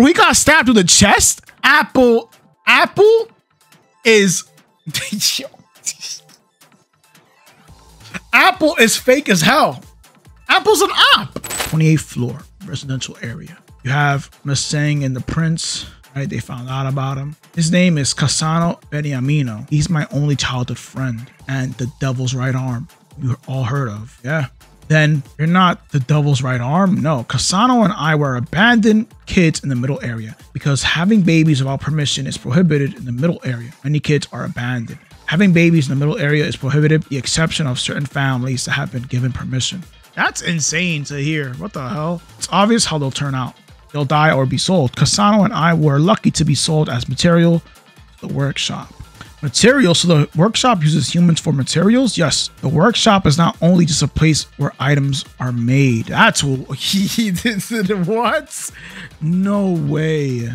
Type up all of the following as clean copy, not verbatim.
Bro, he got stabbed through the chest? Apple is... Apple is fake as hell. Apple's an op. 28th floor, residential area. You have Masang and the prince. Right, they found out about him. His name is Cassano Beniamino. He's my only childhood friend and the devil's right arm. You all heard of. Yeah. Then you're not the devil's right arm. No, Cassano and I were abandoned kids in the middle area because having babies without permission is prohibited in the middle area. Many kids are abandoned. Having babies in the middle area is prohibited, the exception of certain families that have been given permission. That's insane to hear. What the hell? It's obvious how they'll turn out. They'll die or be sold. Cassano and I were lucky to be sold as material to the workshop. Material? So the workshop uses humans for materials? Yes. The workshop is not only just a place where items are made. That's what he did. What? No way.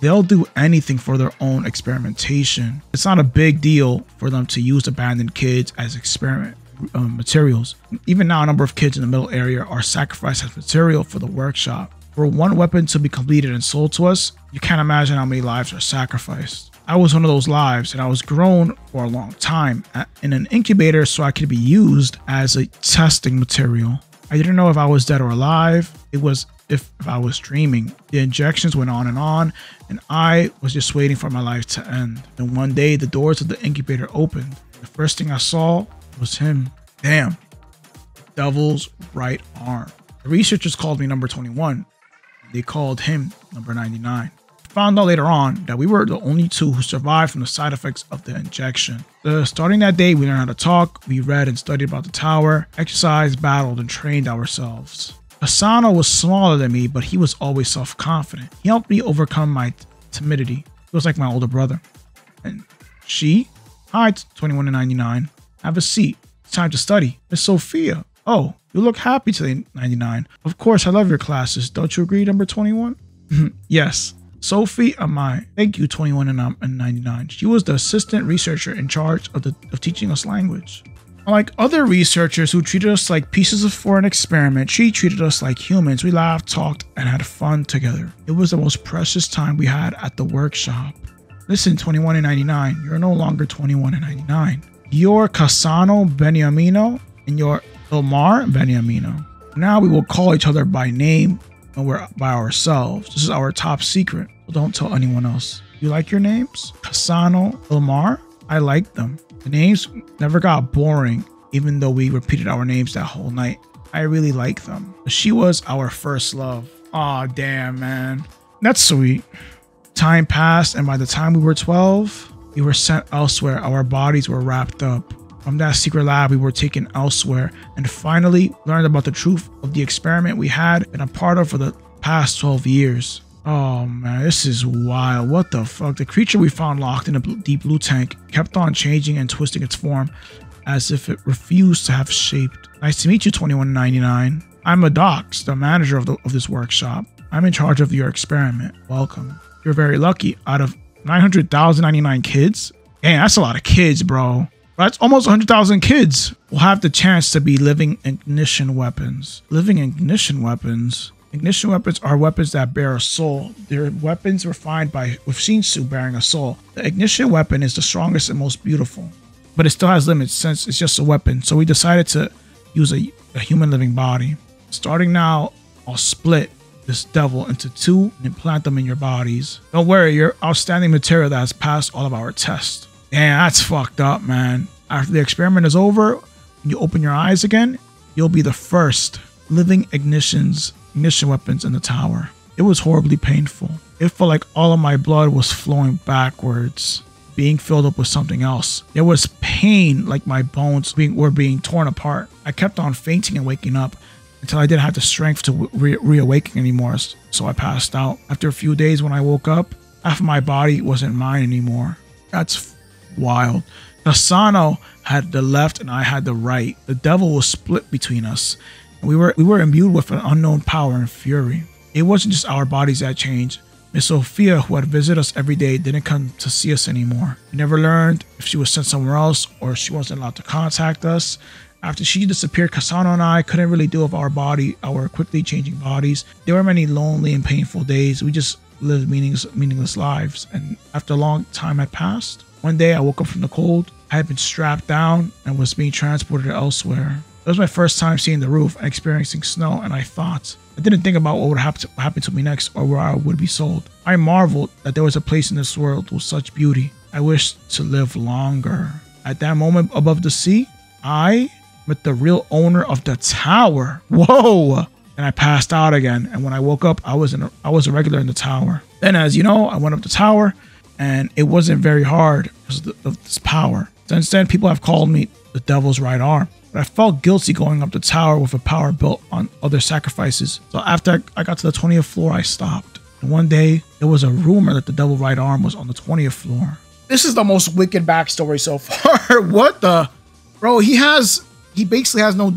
They'll do anything for their own experimentation. It's not a big deal for them to use abandoned kids as experiment materials. Even now, a number of kids in the middle area are sacrificed as material for the workshop. For one weapon to be completed and sold to us, you can't imagine how many lives are sacrificed. I was one of those lives, and I was grown for a long time in an incubator so I could be used as a testing material. I didn't know if I was dead or alive. It was if I was dreaming. The injections went on, and I was just waiting for my life to end. Then one day, the doors of the incubator opened. The first thing I saw was him. Damn. Devil's right arm. The researchers called me number 21. They called him number 99. Found out later on that we were the only two who survived from the side effects of the injection. Starting that day, we learned how to talk. We read and studied about the tower, exercised, battled, and trained ourselves. Cassano was smaller than me, but he was always self-confident. He helped me overcome my timidity. He was like my older brother. And she? Hi, 21 and 99. Have a seat. It's time to study. Miss Sophia. Oh, you look happy today, 99. Of course, I love your classes. Don't you agree, number 21? Yes. Sophie Amai. Thank you, 21 and 99. She was the assistant researcher in charge of teaching us language. Unlike other researchers who treated us like pieces for an experiment, she treated us like humans. We laughed, talked, and had fun together. It was the most precious time we had at the workshop. Listen, 21 and 99, you're no longer 21 and 99. You're Cassano Beniamino, and you're Omar Beniamino. Now we will call each other by name when we're by ourselves. This is our top secret, so don't tell anyone else. You like your names? Cassano, Omar? I like them. The names never got boring, even though we repeated our names that whole night. I really like them. She was our first love. Aw, damn, man. That's sweet. Time passed, and by the time we were 12, we were sent elsewhere. Our bodies were wrapped up. From that secret lab, we were taken elsewhere and finally learned about the truth of the experiment we had been a part of for the past 12 years. Oh man, this is wild. What the fuck? The creature we found locked in a deep blue tank kept on changing and twisting its form as if it refused to have shape. Nice to meet you, 2199. I'm a docs, the manager of this workshop. I'm in charge of your experiment. Welcome. You're very lucky. Out of 900,099 kids? Dang, that's a lot of kids, bro. That's almost 100,000 kids will have the chance to be living ignition weapons. Living ignition weapons? Ignition weapons are weapons that bear a soul. They're weapons refined with Shinsu bearing a soul. The ignition weapon is the strongest and most beautiful, but it still has limits since it's just a weapon. So we decided to use a human living body. Starting now, I'll split this devil into two and implant them in your bodies. Don't worry, you're outstanding material that has passed all of our tests. Damn, that's fucked up, man. After the experiment is over, when you open your eyes again, you'll be the first living ignition weapons in the tower. It was horribly painful. It felt like all of my blood was flowing backwards, being filled up with something else. There was pain like my bones were being torn apart. I kept on fainting and waking up until I didn't have the strength to reawaken anymore, so I passed out. After a few days when I woke up, half of my body wasn't mine anymore. That's wild. Cassano had the left and I had the right. The devil was split between us. We were imbued with an unknown power and fury. It wasn't just our bodies that changed. Miss Sophia, who had visited us every day, didn't come to see us anymore. We never learned if she was sent somewhere else or she wasn't allowed to contact us. After she disappeared, Cassano and I couldn't really deal with our quickly changing bodies. There were many lonely and painful days. We just lived meaningless lives, and after a long time had passed, one day I woke up from the cold. I had been strapped down and was being transported elsewhere. It was my first time seeing the roof and experiencing snow, and I didn't think about what would happen to me next or where I would be sold. I marveled that there was a place in this world with such beauty. I wished to live longer. At that moment above the sea, I met the real owner of the tower. Whoa! And I passed out again. And when I woke up, I was a regular in the tower. Then, as you know, I went up the tower, and it wasn't very hard because of this power. Since then, people have called me the devil's right arm. But I felt guilty going up the tower with a power built on other sacrifices. So after I got to the 20th floor, I stopped. And one day, there was a rumor that the devil's right arm was on the 20th floor. This is the most wicked backstory so far. What the? Bro, he basically has no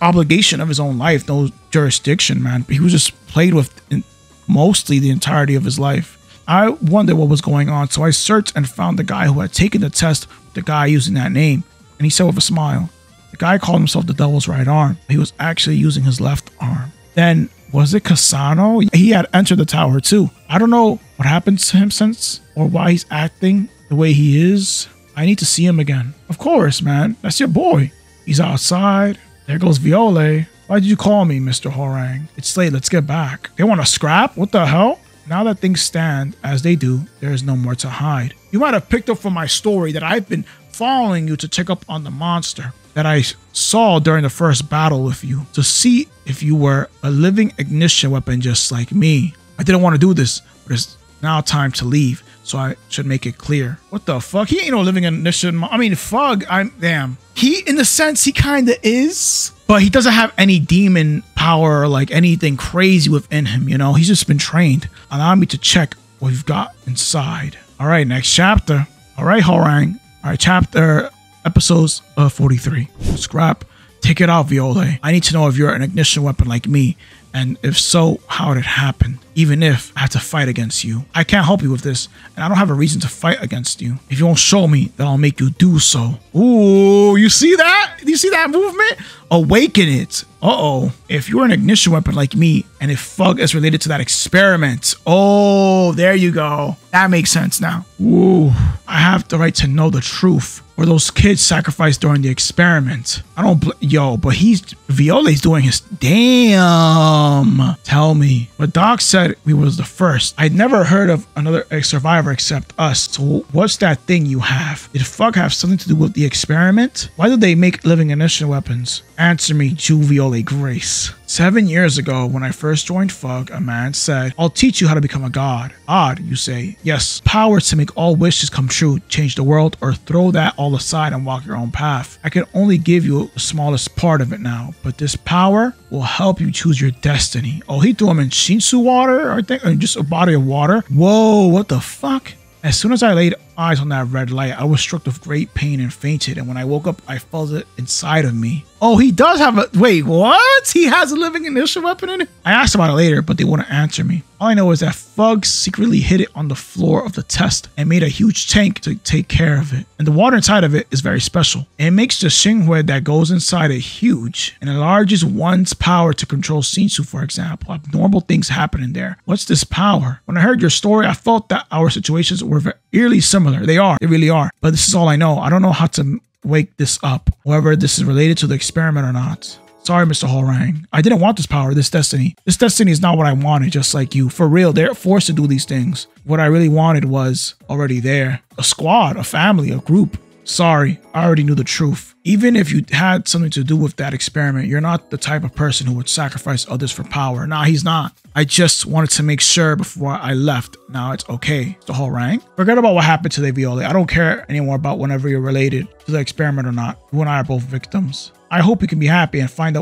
obligation of his own life, no jurisdiction, man. He was just played with in mostly the entirety of his life. I wondered what was going on, so I searched and found the guy who had taken the test with the guy using that name. And he said with a smile, the guy called himself the devil's right arm. He was actually using his left arm. Then, was it Cassano? He had entered the tower too. I don't know what happened to him since or why he's acting the way he is. I need to see him again. Of course, man. That's your boy. He's outside. There goes Viole. Why did you call me, Mr. Horang? It's late. Let's get back. They want to scrap? What the hell? Now that things stand as they do, there is no more to hide. You might have picked up from my story that I've been following you to check up on the monster that I saw during the first battle with you, to see if you were a living ignition weapon just like me. I didn't want to do this, but it's now time to leave, so I should make it clear. What the fuck? He ain't no living ignition. I mean, Fug, damn. He, in the sense, he kind of is, but he doesn't have any demon power or like anything crazy within him, you know? He's just been trained. Allow me to check what we've got inside. All right, next chapter. All right, Horang. All right, chapter... Episodes 43. Scrap. Take it out, Viole. I need to know if you're an ignition weapon like me, and if so, how did it happen? Even if I had to fight against you, I can't help you with this, and I don't have a reason to fight against you. If you won't show me, then I'll make you do so. Ooh, you see that? Do you see that movement? Awaken it. Uh-oh. If you're an ignition weapon like me, and if Fug is related to that experiment. Oh, there you go. That makes sense now. Ooh, I have the right to know the truth. Or those kids sacrificed during the experiment. I don't yo, but Viole's doing his damn. Tell me. But Doc said we was the first. I'd never heard of another survivor except us. So what's that thing you have? Did Fug have something to do with the experiment? Why do they make living ignition weapons? Answer me, Jyu Viole Grace. 7 years ago, when I first joined Fug, a man said, I'll teach you how to become a god. Odd, you say. Yes, power to make all wishes come true, change the world, or throw that all aside and walk your own path. I can only give you the smallest part of it now, but this power will help you choose your destiny. Oh, he threw him in Shinsu water, I think, or just a body of water. Whoa, what the fuck? As soon as I laid eyes on that red light, I was struck with great pain and fainted. And when I woke up, I felt it inside of me. Oh, he does have a... Wait, what? He has a living ignition weapon in it? I asked about it later, but they wouldn't answer me. All I know is that Fug secretly hid it on the floor of the test and made a huge tank to take care of it. And the water inside of it is very special. It makes the Xinghue that goes inside it huge and enlarges one's power to control Shinsu, for example. Abnormal things happen in there. What's this power? When I heard your story, I felt that our situations were very eerily similar. They are. They really are. But this is all I know. I don't know how to wake this up, whether this is related to the experiment or not. Sorry, Mr. Horang. I didn't want this power, this destiny. This destiny is not what I wanted, just like you. For real, they're forced to do these things. What I really wanted was already there. A squad, a family, a group. Sorry, I already knew the truth. Even if you had something to do with that experiment, you're not the type of person who would sacrifice others for power. Nah, he's not. I just wanted to make sure before I left. Now it's okay. The whole rank. Forget about what happened today, Viole. I don't care anymore about whenever you're related to the experiment or not. You and I are both victims. I hope you can be happy and find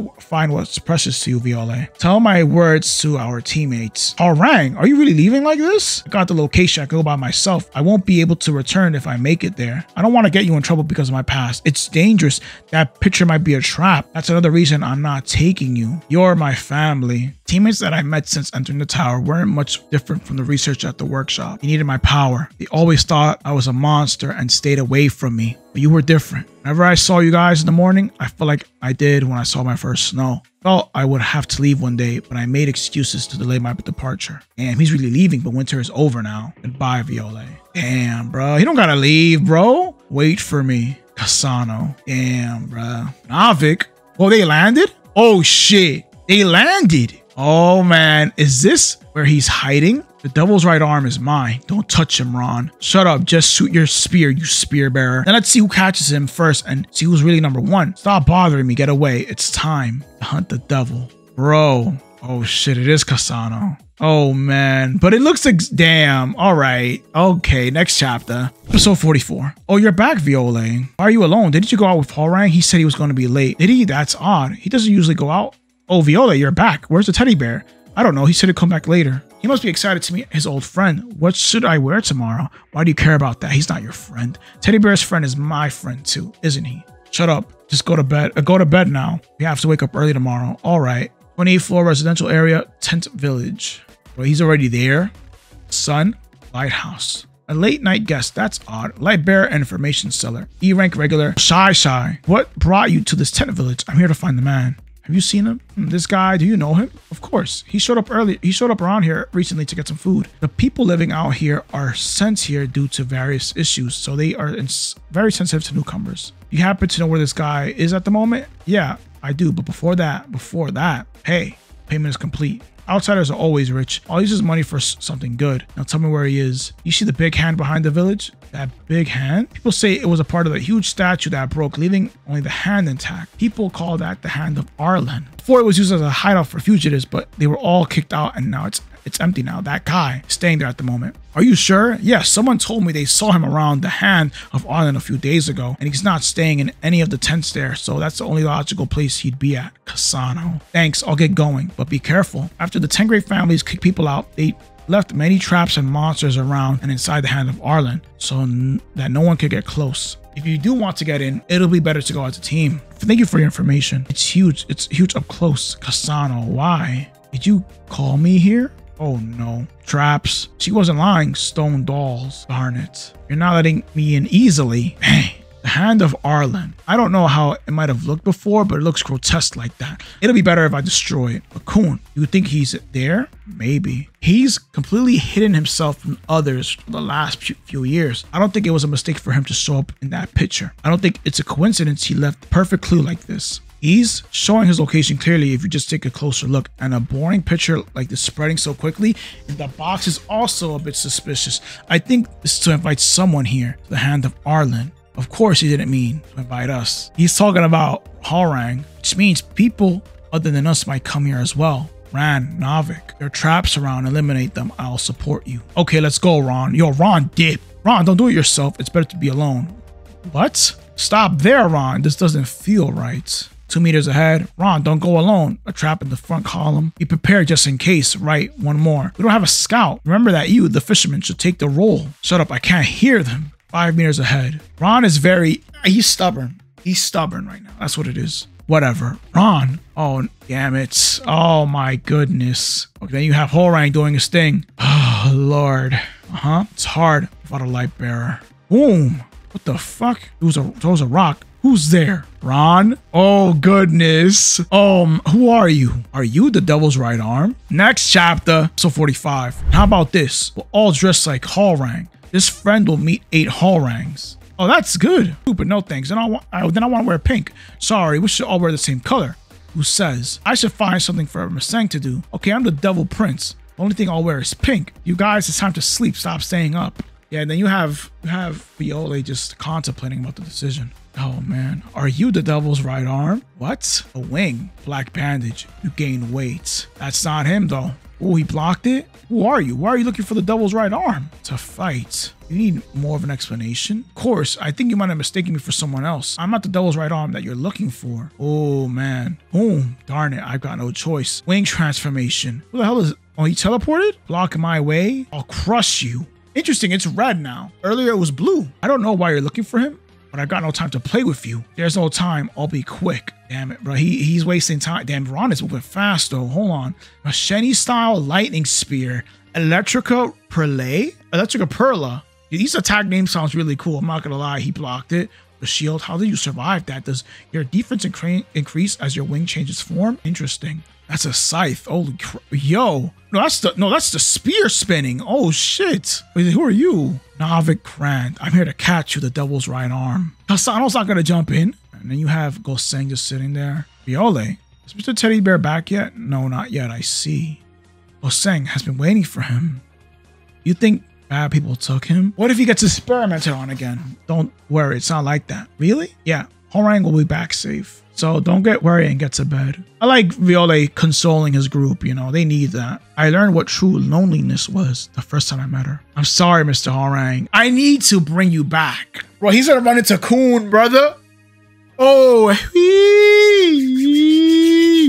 what's precious to you, Viole. Tell my words to our teammates. Horang, are you really leaving like this? I got the location. I can go by myself. I won't be able to return if I make it there. I don't want to get you in trouble because of my past. It's dangerous. That picture might be a trap. That's another reason I'm not taking you. You're my family. Teammates that I met since entering the tower weren't much different from the research at the workshop. They needed my power. They always thought I was a monster and stayed away from me. But you were different. Whenever I saw you guys in the morning, I felt like I did when I saw my first snow. Felt I would have to leave one day, but I made excuses to delay my departure. Damn, he's really leaving, but winter is over now. Goodbye, Viole. Damn, bro. He don't gotta leave, bro. Wait for me, Cassano. Damn, bro. Novick. Oh, they landed? Oh, shit. They landed. Oh, man. Is this where he's hiding? The devil's right arm is mine. Don't touch him, Ran. Shut up. Just shoot your spear, you spear bearer. Then let's see who catches him first and see who's really number one. Stop bothering me. Get away. It's time to hunt the devil. Bro. Oh, shit. It is Cassano. Oh, man. But it looks like... Damn. All right. Okay. Next chapter. Episode 44. Oh, you're back, Viole. Why are you alone? Didn't you go out with Horang? He said he was going to be late. Did he? That's odd. He doesn't usually go out. Oh, Viole, you're back. Where's the teddy bear? I don't know. He said he'd come back later. He must be excited to meet his old friend. What should I wear tomorrow? Why do you care about that? He's not your friend. Teddy Bear's friend is my friend too, isn't he? Shut up. Just go to bed. Go to bed now. We have to wake up early tomorrow. All right. 28th floor residential area, tent village. Well, he's already there. Sun, lighthouse. A late night guest. That's odd. Light bearer and information seller. E-rank regular. Shy. What brought you to this tent village? I'm here to find the man. Have you seen him? This guy, do you know him? Of course. He showed up early. He showed up around here recently to get some food. The people living out here are sent here due to various issues, so they are very sensitive to newcomers. You happen to know where this guy is at the moment? Yeah, I do. But before that, hey, payment is complete. Outsiders are always rich. I'll use his money for something good. Now tell me where he is. You see the big hand behind the village? That big hand? People say it was a part of the huge statue that broke, leaving only the hand intact. People call that the Hand of Arlen. Before it was used as a hideout for fugitives, but they were all kicked out and now it's empty now. That guy staying there at the moment. Are you sure? Yes, yeah, someone told me they saw him around the Hand of Arlen a few days ago, and he's not staying in any of the tents there, so that's the only logical place he'd be at. Cassano. Thanks, I'll get going, but be careful. After the 10 great families kick people out, they left many traps and monsters around and inside the Hand of Arlen, so that no one could get close. If you do want to get in, it'll be better to go as a team. Thank you for your information. It's huge up close. Cassano, why? Did you call me here? Oh no. Traps. She wasn't lying. Stone dolls. Darn it. You're not letting me in easily. Hey. The Hand of Arlen. I don't know how it might have looked before, but it looks grotesque like that. It'll be better if I destroy it. But Khun, you think he's there? Maybe. He's completely hidden himself from others for the last few years. I don't think it was a mistake for him to show up in that picture. I don't think it's a coincidence he left the perfect clue like this. He's showing his location clearly if you just take a closer look, and a boring picture like this spreading so quickly in the box is also a bit suspicious. I think this is to invite someone here, the Hand of Arlen. Of course he didn't mean to invite us. He's talking about Horang, which means people other than us might come here as well. Ran, Novick, there are traps around. Eliminate them. I'll support you. Okay, let's go, Ran. Yo, Ran, dip. Ran, don't do it yourself. It's better to be alone. What? Stop there, Ran. This doesn't feel right. 2 meters ahead. Ran, don't go alone. A trap in the front column. Be prepared just in case. Right, one more. We don't have a scout. Remember that you, the fisherman, should take the role. Shut up. I can't hear them. 5 meters ahead. Ran is he's stubborn. He's stubborn right now. That's what it is. Whatever. Ran. Oh, damn it. Oh, my goodness. Okay, then you have Horang doing his thing. Oh, Lord. Uh-huh. It's hard without a light bearer. Boom. What the fuck? Throws a rock. Who's there? Ran? Oh, goodness. Who are you? Are you the devil's right arm? Next chapter. Episode 45. How about this? We're all dressed like Horang. This friend will meet 8 Horangs. Oh, that's good. But no thanks. Then I want to wear pink. Sorry, we should all wear the same color. Who says? I should find something for Masang to do. Okay, I'm the devil prince. The only thing I'll wear is pink. You guys, it's time to sleep. Stop staying up. Yeah, and then you have Viole just contemplating about the decision. Oh, man. Are you the devil's right arm? What? A wing. Black bandage. You gain weight. That's not him, though. Oh, he blocked it? Who are you? Why are you looking for the devil's right arm? To fight. You need more of an explanation? Of course, I think you might have mistaken me for someone else. I'm not the devil's right arm that you're looking for. Oh, man. Boom. Darn it, I've got no choice. Wing transformation. Who the hell is... Oh, he teleported? Block my way? I'll crush you. Interesting, it's red now. Earlier it was blue. I don't know why you're looking for him, but I've got no time to play with you. There's no time. I'll be quick. Damn it, bro. He's wasting time. Damn, Ran is moving fast, though. Hold on. Machete-style lightning spear. Electrica Perla? These attack name sounds really cool. I'm not going to lie. He blocked it. the shield. How do you survive that? Does your defense increase as your wing changes form? Interesting. That's a scythe. Holy crap. Yo. No, that's the spear spinning. Oh, shit. Wait, who are you? Novick Krant. I'm here to catch you, the devil's right arm. Cassano's not going to jump in. And then you have Goseng just sitting there. Viole. Is Mr. Teddy Bear back yet? No, not yet. I see. Goseng has been waiting for him. You think bad people took him? What if he gets experimented on again? Don't worry. It's not like that. Really? Yeah. Horang will be back safe. So don't get worried and get to bed. I like Viole consoling his group, you know, they need that. I learned what true loneliness was the first time I met her. I'm sorry, Mr. Horang. I need to bring you back. Bro, he's gonna run into Khun, brother. Oh,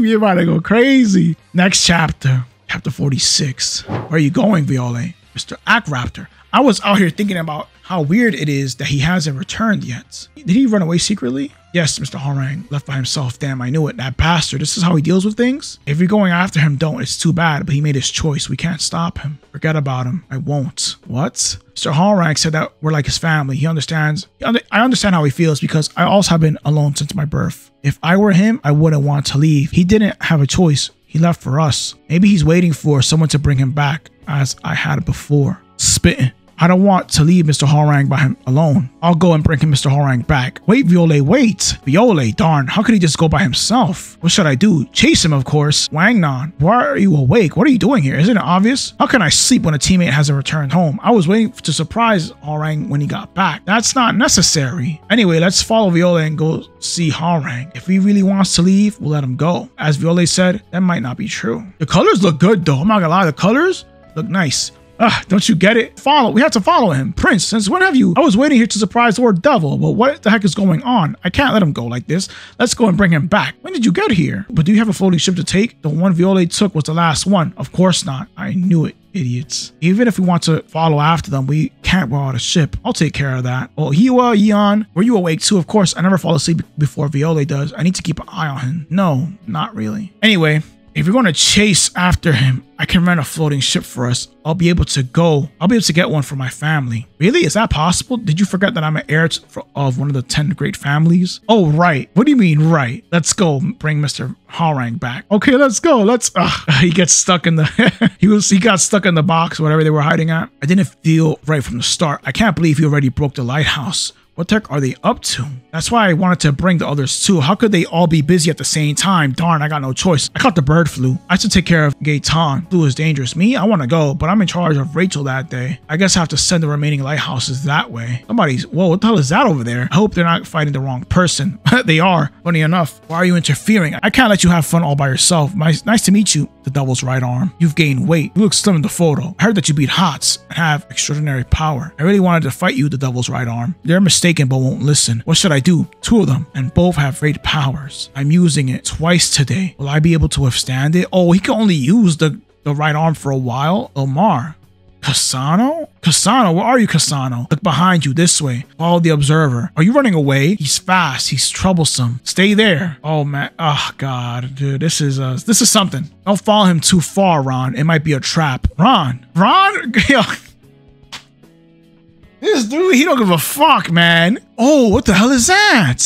you're about to go crazy. Next chapter, chapter 46. Where are you going, Viole? Mr. Akraptor. I was out here thinking about how weird it is that he hasn't returned yet. Did he run away secretly? Yes, Mr. Horang, left by himself. Damn, I knew it. That bastard. This is how he deals with things. If you're going after him, don't. It's too bad, but he made his choice. We can't stop him. Forget about him. I won't. What? Mr. Horang said that we're like his family. He understands. I understand how he feels because I also have been alone since my birth. If I were him, I wouldn't want to leave. He didn't have a choice. He left for us. Maybe he's waiting for someone to bring him back as I had before. Spitting. I don't want to leave Mr. Horang by him alone. I'll go and bring him Mr. Horang back. Wait, Viole, wait. Viole, darn. How could he just go by himself? What should I do? Chase him, of course. Wangnan, why are you awake? What are you doing here? Isn't it obvious? How can I sleep when a teammate hasn't returned home? I was waiting to surprise Horang when he got back. That's not necessary. Anyway, let's follow Viole and go see Horang. If he really wants to leave, we'll let him go. As Viole said, that might not be true. The colors look good, though. I'm not gonna lie. The colors look nice. Ugh, don't you get it? Follow. We have to follow him. Prince, since when have you? I was waiting here to surprise Lord Devil, but what the heck is going on? I can't let him go like this. Let's go and bring him back. When did you get here? But do you have a floating ship to take? The one Viole took was the last one. Of course not. I knew it. Idiots. Even if we want to follow after them, we can't borrow the ship. I'll take care of that. Oh, Hiwa, Yeon, were you awake too? Of course, I never fall asleep before Viole does. I need to keep an eye on him. No, not really. Anyway, if you're going to chase after him, I can rent a floating ship for us. I'll be able to get one for my family. Really? Is that possible? Did you forget that I'm an heir of one of the 10 great families? Oh, right. What do you mean, right? Let's go bring Mr. Horang back. Okay, let's go. Let's, he gets stuck in the, he got stuck in the box, whatever they were hiding at. I didn't feel right from the start. I can't believe he already broke the lighthouse. What the heck are they up to? That's why I wanted to bring the others too. How could they all be busy at the same time? Darn, I got no choice. I caught the bird flu. I should take care of Gaetan. Flu is dangerous. Me? I want to go, but I'm in charge of Rachel that day. I guess I have to send the remaining lighthouses that way. Somebody's... Whoa, what the hell is that over there? I hope they're not fighting the wrong person. They are. Funny enough. Why are you interfering? I can't let you have fun all by yourself. Nice to meet you, the devil's right arm. You've gained weight. You look slim in the photo. I heard that you beat HOTS and have extraordinary power. I really wanted to fight you, the devil's right arm. They're mistaken. But won't listen. What should I do? Two of them, and both have great powers. I'm using it twice today. Will I be able to withstand it? Oh, he can only use the right arm for a while. Omar. Cassano? Cassano, where are you, Cassano? Look behind you, this way. Follow the observer. Are you running away? He's fast. He's troublesome. Stay there. Oh, man. Oh, God. Dude, this is something. Don't follow him too far, Ran. It might be a trap. Ran? This dude, he don't give a fuck, man. Oh, what the hell is that?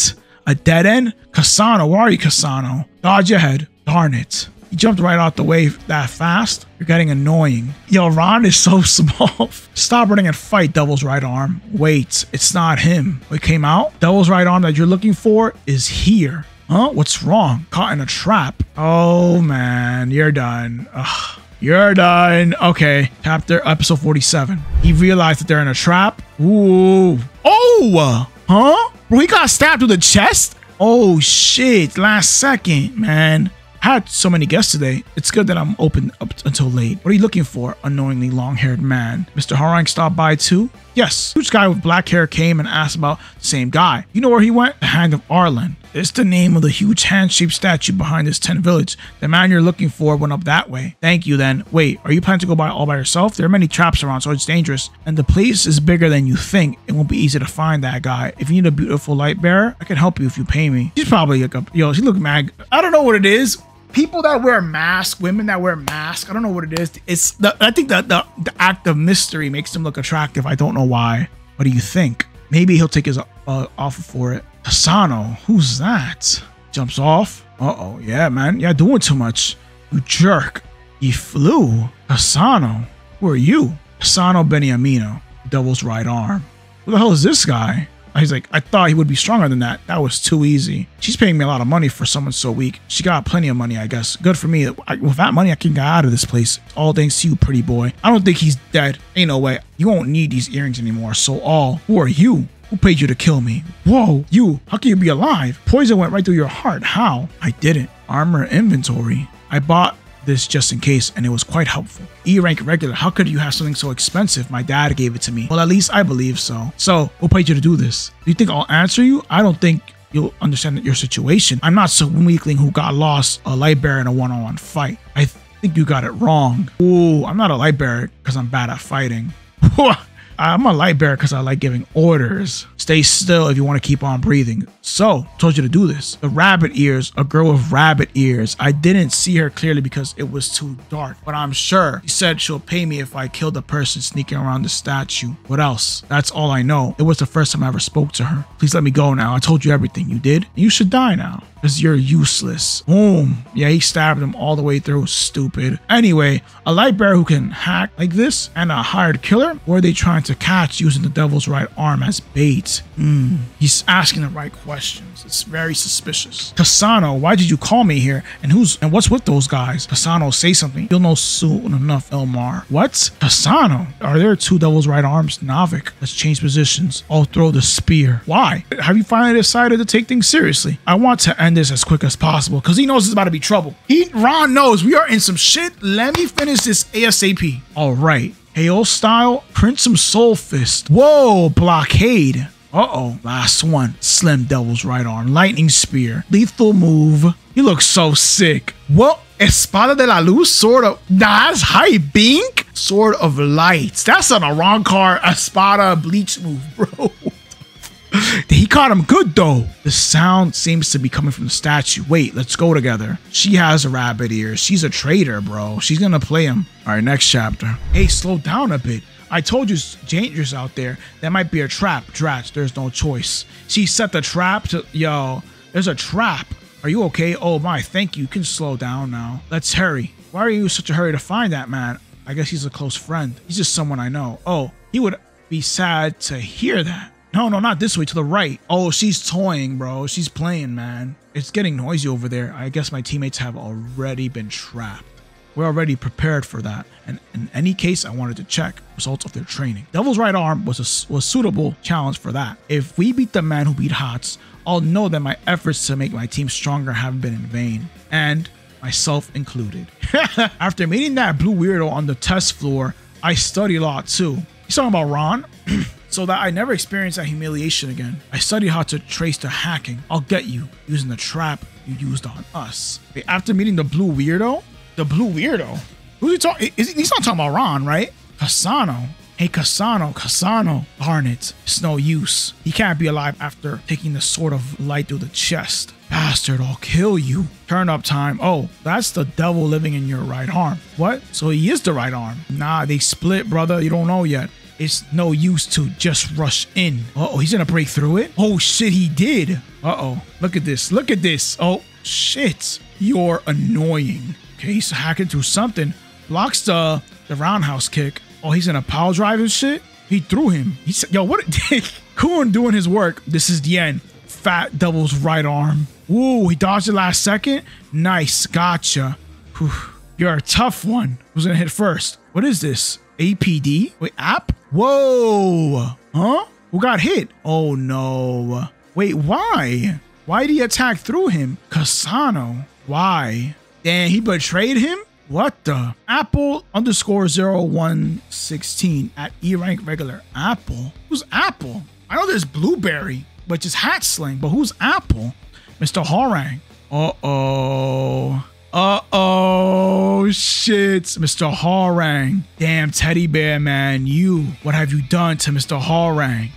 A dead end? Cassano, where are you, Cassano? Dodge your head. Darn it. He jumped right out the way that fast. You're getting annoying. Yo, Ran is so small. Stop running and fight, Devil's Right Arm. Wait, it's not him. It came out? Devil's Right Arm that you're looking for is here. Huh? What's wrong? Caught in a trap. Oh, man. You're done. Ugh. You're done. Okay. Episode 47. He realized that they're in a trap. Ooh. Oh! Huh? Bro, he got stabbed through the chest? Oh, shit. Last second, man. Had so many guests today. It's good that I'm open up until late. What are you looking for? Unknowingly long-haired man. Mr. Horang stopped by too? Yes. Huge guy with black hair came and asked about the same guy. You know where he went? The Hand of Arlen. It's the name of the huge hand-shaped statue behind this tent village. The man you're looking for went up that way. Thank you, then. Wait, are you planning to go by all by yourself? There are many traps around, so it's dangerous. And the place is bigger than you think. It won't be easy to find that guy. If you need a beautiful light bearer, I can help you if you pay me. She's probably like a... Yo, she look mad. I don't know what it is. People that wear masks, women that wear masks, I don't know what it is. It's I think that the act of mystery makes them look attractive. I don't know why. What do you think? Maybe he'll take his offer for it. Cassano, who's that? Jumps off. Uh-oh, yeah, man. You're doing too much. You jerk. He flew. Cassano, who are you? Cassano Beniamino, Devil's right arm. Who the hell is this guy? He's like, I thought he would be stronger than that. That was too easy. She's paying me a lot of money for someone so weak. She got plenty of money, I guess. Good for me. With that money, I can get out of this place. All thanks to you, pretty boy. I don't think he's dead. Ain't no way. You won't need these earrings anymore. So all. Who are you? Who paid you to kill me? Whoa, you. How can you be alive? Poison went right through your heart. How? I didn't. Armor inventory. I bought this just in case, and it was quite helpful. E-rank regular, how could you have something so expensive? My dad gave it to me. Well, at least I believe so. So, who paid you to do this? Do you think I'll answer you? I don't think you'll understand your situation. I'm not some weakling who got lost a light bearer in a one-on-one fight. I think you got it wrong. Ooh, I'm not a light bearer because I'm bad at fighting. I'm a light bearer because I like giving orders. Stay still if you want to keep on breathing. So, told you to do this. The rabbit ears, a girl with rabbit ears. I didn't see her clearly because it was too dark, but I'm sure she said she'll pay me if I kill the person sneaking around the statue. What else? That's all I know. It was the first time I ever spoke to her. Please let me go now. I told you everything. You did? You should die now. Because you're useless. Boom. Yeah, he stabbed him all the way through. Stupid. Anyway, a light bearer who can hack like this and a hired killer? Or are they trying to catch using the devil's right arm as bait? He's asking the right questions. It's very suspicious. Cassano, why did you call me here? And what's with those guys? Cassano, say something. You'll know soon enough, Elmar. What? Cassano? Are there two devil's right arms? Novick. Let's change positions. I'll throw the spear. Why? Have you finally decided to take things seriously? I want to end this as quick as possible because he knows it's about to be trouble. Ran knows we are in some shit. Let me finish this ASAP. All right. Hail style, Crimson Soul Fist. Whoa, blockade. Uh-oh. Last one. Slim Devil's right arm. Lightning spear. Lethal move. You look so sick. Whoa. Espada de la Luz, Sword of... Nah, that's hype, Bink. Sword of Lights. That's on a wrong car. Espada bleach move, bro. He caught him good, though. The sound seems to be coming from the statue. Wait, let's go together. She has a rabbit ear. She's a traitor, bro. She's gonna play him. All right, next chapter. Hey, slow down a bit. I told you it's dangerous out there. That might be a trap, Dratch. There's no choice. She set the trap to... Yo, there's a trap. Are you okay? Oh, my, thank you. You can slow down now. Let's hurry. Why are you in such a hurry to find that man? I guess he's a close friend. He's just someone I know. Oh, he would be sad to hear that. No, no, not this way, to the right. Oh, she's toying, bro. She's playing, man. It's getting noisy over there. I guess my teammates have already been trapped. We're already prepared for that. And in any case, I wanted to check results of their training. Devil's right arm was suitable challenge for that. If we beat the man who beat Hots, I'll know that my efforts to make my team stronger haven't been in vain. And myself included. After meeting that blue weirdo on the test floor, I studied a lot too. He's talking about Ron? So that I never experience that humiliation again. I studied how to trace the hacking. I'll get you using the trap you used on us. Wait, after meeting the blue weirdo? The blue weirdo? Who's he talking? He's not talking about Ron, right? Cassano. Hey, Cassano. Cassano. Darn it. It's no use. He can't be alive after taking the sword of light through the chest. Bastard, I'll kill you. Turn up time. Oh, that's the devil living in your right arm. What? So he is the right arm. Nah, they split, brother. You don't know yet. It's no use to just rush in. Uh-oh, he's gonna break through it? Oh, shit, he did. Uh-oh, look at this. Look at this. Oh, shit. You're annoying. Okay, he's hacking through something. Blocks the roundhouse kick. Oh, he's gonna power drive and shit? He threw him. He said, yo, what a dick. Khun doing his work. This is the end. Fat Devil's right arm. Woo, he dodged it last second. Nice, gotcha. Whew. You're a tough one. Who's gonna hit first? What is this? APD? Wait, app? Whoa. Huh? Who got hit? Oh, no. Wait, why? Why did he attack through him? Cassano. Why? Damn, he betrayed him? What the? Apple _0116 at E-rank regular. Apple? Who's Apple? I know there's Blueberry, which is Hat Sling, but who's Apple? Mr. Horang. Uh-oh. Uh-oh, shit, Mr. Horang. Damn, teddy bear, man, you. What have you done to Mr. Horang?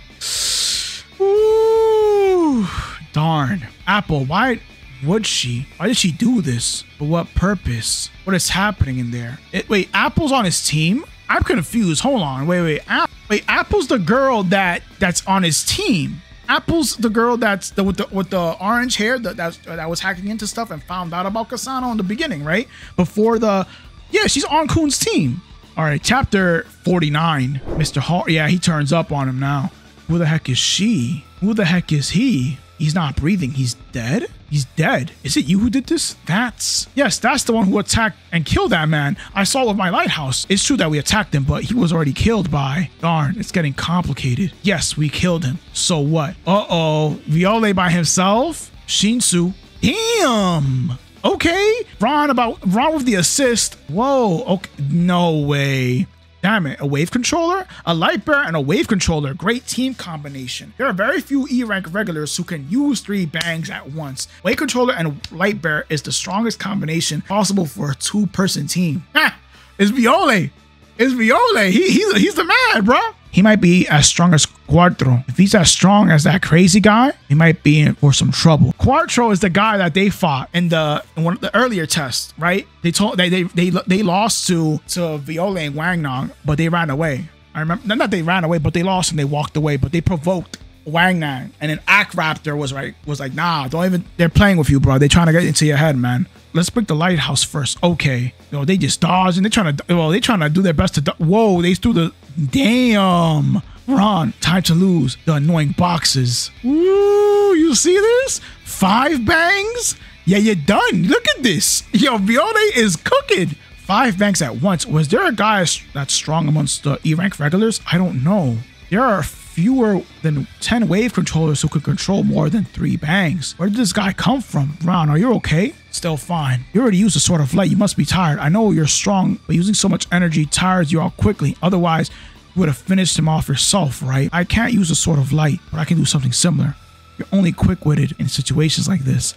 Ooh, darn. Apple, why would she? Why did she do this? For what purpose? What is happening in there? Wait, Apple's on his team? I'm confused. Hold on. Wait, Apple. Wait, Apple's the girl that's on his team. Apple's the girl that's with the orange hair that was hacking into stuff and found out about Cassano in the beginning, right? Before the... Yeah, she's on Khun's team. All right, chapter 49. Mr. Hall... Yeah, he turns up on him now. Who the heck is she? Who the heck is he? He's not breathing. He's dead? He's dead. Is it you who did this? That's... Yes, that's the one who attacked and killed that man. I saw it with my lighthouse. It's true that we attacked him, but he was already killed by... Darn, it's getting complicated. Yes, we killed him. So what? Uh-oh. Viole by himself? Shinsu. Damn! Okay. Ran with the assist. Whoa. Okay. No way. Damn it, a wave controller, a light bearer, and a wave controller. Great team combination. There are very few E-rank regulars who can use three bangs at once. Wave controller and light bearer is the strongest combination possible for a two-person team. Ah, it's Viole. It's Viole. He's the man, bro. He might be as strong as Quartro. If he's as strong as that crazy guy, he might be in for some trouble. Quartro is the guy that they fought in one of the earlier tests, right? They lost to Viole and Wangnan, but they ran away. I remember, not they ran away, but they lost and they walked away. But they provoked Wangnan, and then Akraptor was like, nah, don't even. They're playing with you, bro. They're trying to get into your head, man. Let's break the lighthouse first. Okay, you know, they just dodged and they're trying to do their best to. Whoa, they threw the damn. Ron, time to lose the annoying boxes. Ooh, you see this? 5 bangs? Yeah, you're done. Look at this. Yo, Viole is cooking. 5 bangs at once. Was there a guy that's strong amongst the E-rank regulars? I don't know. There are fewer than 10 wave controllers who could control more than 3 bangs. Where did this guy come from? Ron, are you okay? Still fine. You already used a sword of light. You must be tired. I know you're strong, but using so much energy tires you out quickly. Otherwise... would have finished him off yourself, right? I can't use a sword of light, but I can do something similar. You're only quick-witted in situations like this.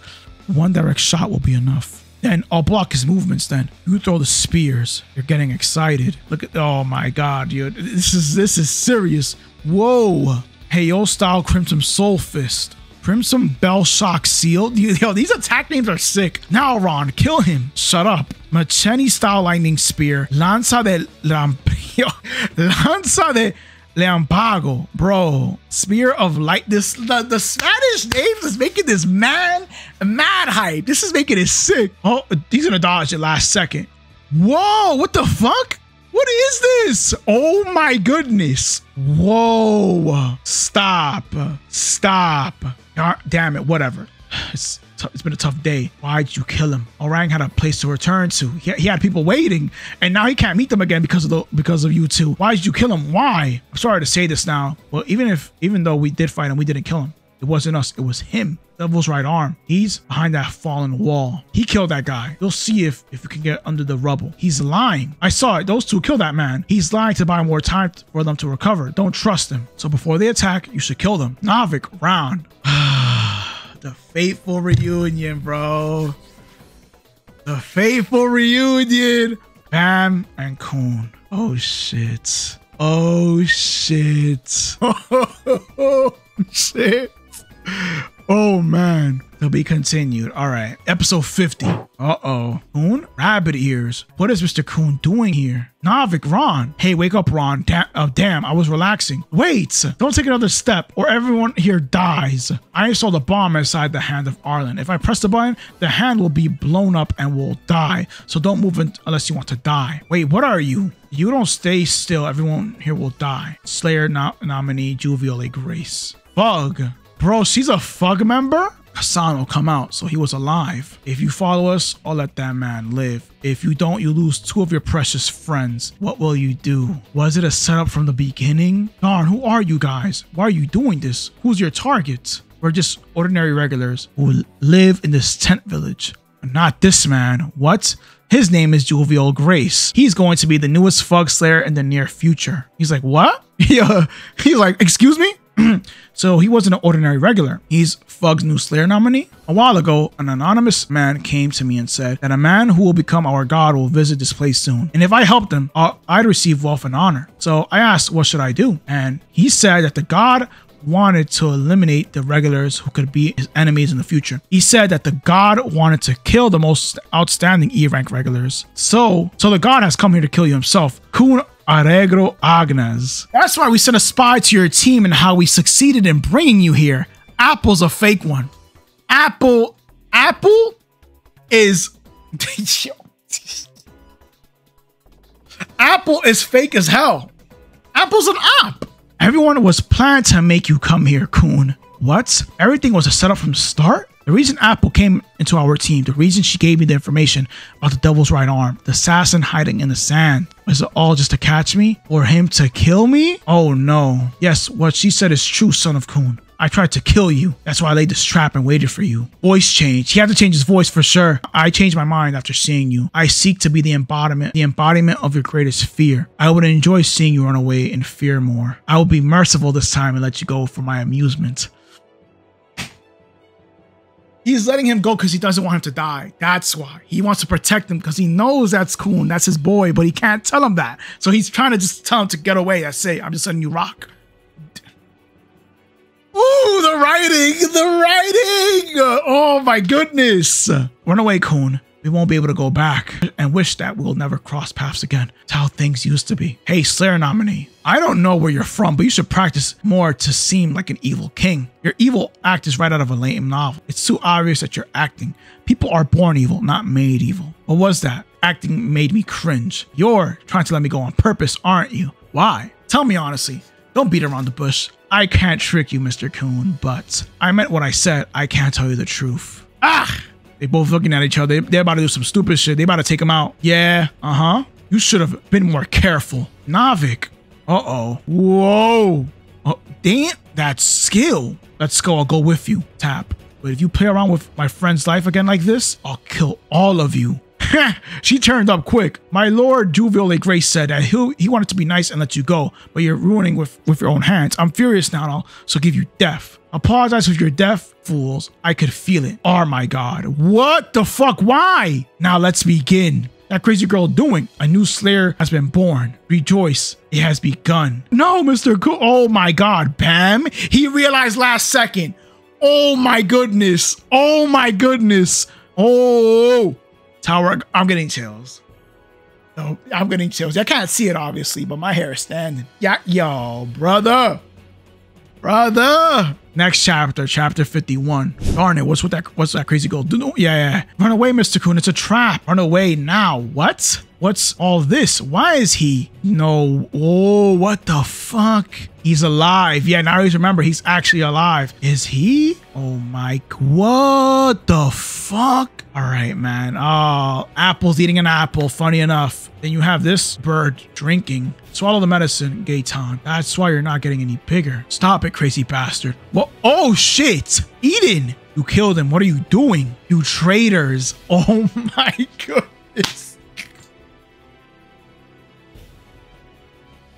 One direct shot will be enough. Then I'll block his movements then. You throw the spears. You're getting excited. Look at... Oh my god, dude. This is serious. Whoa. Heyo style Crimson Soul Fist. Crimson Bell Shock Seal. Yo, these attack names are sick. Now, Ron, kill him. Shut up. Macheni style lightning spear. Lanza de Lampago. Bro. Spear of light. The Spanish names is making this mad hype. This is making it sick. Oh, he's gonna dodge at last second. Whoa, what the fuck? What is this? Oh my goodness. Whoa. Stop. God damn it, whatever. It's been a tough day. Why'd you kill him? Horang had a place to return to. He had people waiting, and now he can't meet them again because of you two. Why'd you kill him? Why? I'm sorry to say this now. Well, even though we did fight him, we didn't kill him. It wasn't us. It was him. Devil's right arm. He's behind that fallen wall. He killed that guy. You'll see if you can get under the rubble. He's lying. I saw it. Those two killed that man. He's lying to buy more time for them to recover. Don't trust him. So before they attack, you should kill them. Novick, round. The fateful reunion, bro. The fateful reunion. Bam and Khun. Oh, shit. Oh, shit. Oh, shit. Oh man, to be continued. All right, episode 50. Uh-oh. Khun? Rabbit ears. What is Mr. Khun doing here? Novick, Ron. Hey, wake up, Ron. Damn, I was relaxing. Wait, don't take another step or everyone here dies. I installed a bomb inside the hand of Arlen. If I press the button, the hand will be blown up and will die. So don't move unless you want to die. Wait, what are you? You don't stay still. Everyone here will die. Slayer nominee Jyu Viole Grace. Fug. Bro, she's a Fug member? Cassano come out, so he was alive. If you follow us, I'll let that man live. If you don't, you lose 2 of your precious friends. What will you do? Was it a setup from the beginning? Darn, who are you guys? Why are you doing this? Who's your target? We're just ordinary regulars who live in this tent village. Not this man. What? His name is Jyu Viole Grace. He's going to be the newest Fug Slayer in the near future. He's like, what? Yeah. He's like, excuse me? So he wasn't an ordinary regular. He's Fug's new Slayer nominee. A while ago, an anonymous man came to me and said that a man who will become our god will visit this place soon. And if I helped him, I'd receive wealth and honor. So I asked, what should I do? And he said that the god wanted to eliminate the regulars who could be his enemies in the future. He said that the god wanted to kill the most outstanding E-rank regulars. So the god has come here to kill you himself. Khun Aregro Agnes. That's why we sent a spy to your team and how we succeeded in bringing you here. Apple's a fake one. Apple is... Apple is fake as hell. Apple's an op. Everyone was planned to make you come here, Khun. What? Everything was a setup from the start? The reason Apple came into our team, the reason she gave me the information about the devil's right arm, the assassin hiding in the sand. Was it all just to catch me? Or him to kill me? Oh no. Yes, what she said is true, son of Khun. I tried to kill you. That's why I laid this trap and waited for you. Voice change. He had to change his voice for sure. I changed my mind after seeing you. I seek to be the embodiment of your greatest fear. I would enjoy seeing you run away and fear more. I will be merciful this time and let you go for my amusement. He's letting him go because he doesn't want him to die. That's why. He wants to protect him because he knows that's cool and that's his boy, but he can't tell him that. So he's trying to just tell him to get away. That's it. I'm just letting you rock. Ooh, the writing! The writing! Oh my goodness! Run away, Khun. We won't be able to go back. And wish that we'll never cross paths again. It's how things used to be. Hey, Slayer nominee. I don't know where you're from, but you should practice more to seem like an evil king. Your evil act is right out of a lame novel. It's too obvious that you're acting. People are born evil, not made evil. What was that? Acting made me cringe. You're trying to let me go on purpose, aren't you? Why? Tell me honestly. Don't beat around the bush. I can't trick you, Mr. Khun, but I meant what I said. I can't tell you the truth. Ah! They both looking at each other. They're about to do some stupid shit. They about to take him out. Yeah. Uh-huh. You should have been more careful. Novick. Uh-oh. Whoa. Oh, damn. That's skill. Let's go. I'll go with you. Tap. But if you play around with my friend's life again like this, I'll kill all of you. She turned up quick. My lord, Jyu Viole Grace said that he wanted to be nice and let you go, but you're ruining with your own hands. I'm furious now, and I'll so give you death. Apologize if you're deaf, fools. I could feel it. Oh my god. What the fuck? Why? Now let's begin. That crazy girl doing. A new Slayer has been born. Rejoice. It has begun. No, Mr. Cool. Oh my god. Bam. He realized last second. Oh my goodness. Oh my goodness. Oh. Tower, I'm getting chills. No, I'm getting chills. I can't see it, obviously, but my hair is standing. Yeah, yo, brother. Brother. Next chapter, chapter 51. Darn it, what's that crazy girl doing? Yeah. Run away, Mr. Khun. It's a trap. Run away now. What? What's all this? Why is he? No. Oh, what the fuck? He's alive. Yeah, now I always remember he's actually alive. Is he? Oh my, what the fuck? All right, man. Oh, Apple's eating an apple, funny enough. Then you have this bird drinking. Swallow the medicine, Gaetan. That's why you're not getting any bigger. Stop it, crazy bastard. What? Oh shit, Eden. You killed him. What are you doing? You traitors. Oh my goodness.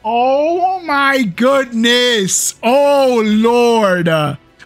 Oh my goodness. Oh lord.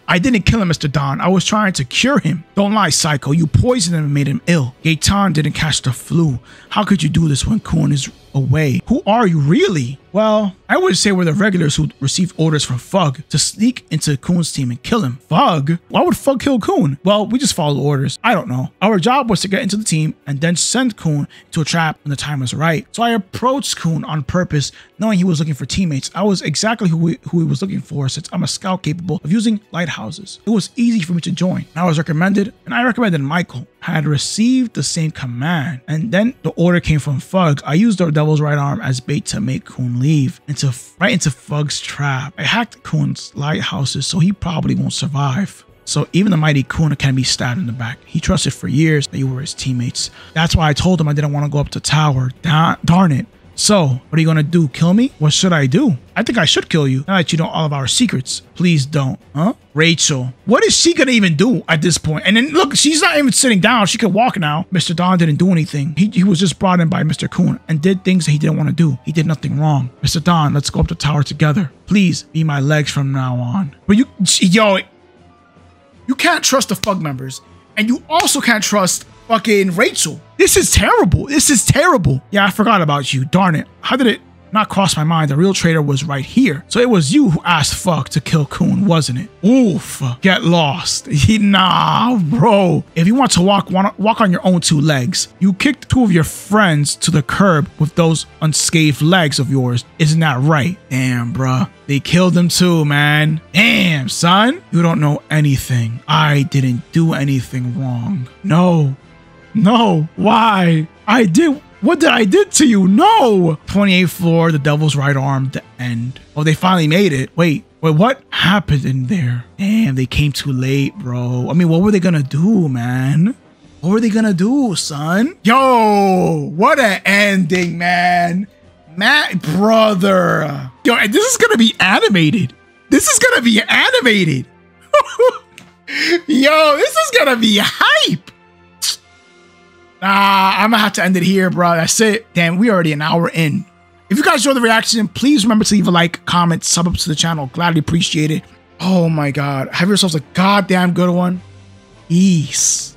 I didn't kill him, Mr. Don. I was trying to cure him. Don't lie, psycho. You poisoned him and made him ill. Gaetan didn't catch the flu. How could you do this when Khun is away? Who are you really? Well, I would say we're the regulars who received orders from Fug to sneak into Khun's team and kill him. Fug? Why would Fug kill Khun? Well, we just followed orders. I don't know. Our job was to get into the team and then send Khun to a trap when the time was right. So I approached Khun on purpose, knowing he was looking for teammates. I was exactly who he was looking for, since I'm a scout capable of using lighthouses. It was easy for me to join. I was recommended, and I recommended Michael. I had received the same command, and then the order came from Fug. I used the devil's right arm as bait to make Khun leave right into Fug's trap. I hacked Khun's lighthouses, so he probably won't survive. So even the mighty Khun can be stabbed in the back. He trusted for years that you were his teammates. That's why I told him I didn't want to go up the tower. Darn it. So, what are you gonna do? Kill me? What should I do? I think I should kill you, now that you know all of our secrets. Please don't. Huh? Rachel. What is she gonna even do at this point? And then look, she's not even sitting down. She could walk now. Mr. Don didn't do anything. He was just brought in by Mr. Khun and did things that he didn't want to do. He did nothing wrong. Mr. Don, let's go up the tower together. Please be my legs from now on. But you can't trust the Fug members. And you also can't trust fucking Rachel. This is terrible. Yeah, I forgot about you. Darn it. How did it? Not crossed my mind, the real traitor was right here. So it was you who asked Fug to kill Khun, wasn't it? Oof, get lost. Nah, bro. If you want to walk on your own two legs. You kicked two of your friends to the curb with those unscathed legs of yours. Isn't that right? Damn, bruh. They killed them too, man. Damn, son. You don't know anything. I didn't do anything wrong. No. No. Why? I did... What did I did to you? No! 28th floor, the devil's right arm, the end. Oh, they finally made it. Wait, what happened in there? Damn, they came too late, bro. I mean, what were they gonna do, man? What were they gonna do, son? Yo, what an ending, man. Matt, brother. Yo, and this is gonna be animated. This is gonna be animated. Yo, this is gonna be hype. Nah, I'm gonna have to end it here, bro. That's it. Damn, we already an hour in. If you guys enjoyed the reaction, please remember to leave a like, comment, sub up to the channel. Gladly appreciate it. Oh my God. Have yourselves a goddamn good one. Peace.